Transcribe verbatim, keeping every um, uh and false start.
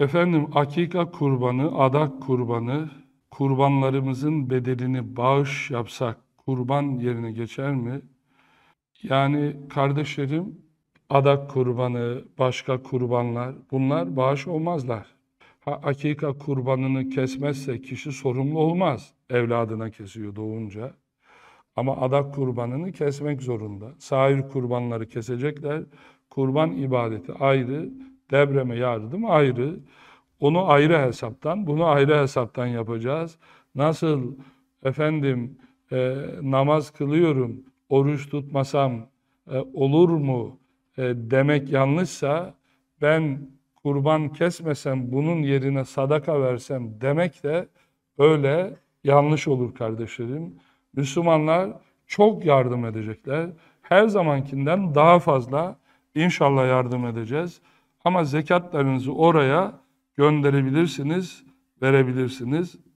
Efendim, akika kurbanı, adak kurbanı, kurbanlarımızın bedelini bağış yapsak kurban yerine geçer mi? Yani kardeşlerim, adak kurbanı, başka kurbanlar, bunlar bağış olmazlar. Ha, akika kurbanını kesmezse kişi sorumlu olmaz. Evladına kesiyor doğunca. Ama adak kurbanını kesmek zorunda. Sair kurbanları kesecekler. Kurban ibadeti ayrı, depreme yardım ayrı. Onu ayrı hesaptan, bunu ayrı hesaptan yapacağız. Nasıl efendim e, namaz kılıyorum, oruç tutmasam e, olur mu e, demek yanlışsa, ben kurban kesmesem bunun yerine sadaka versem demek de öyle yanlış olur kardeşlerim. Müslümanlar çok yardım edecekler. Her zamankinden daha fazla inşallah yardım edeceğiz. Ama zekatlarınızı oraya gönderebilirsiniz, verebilirsiniz.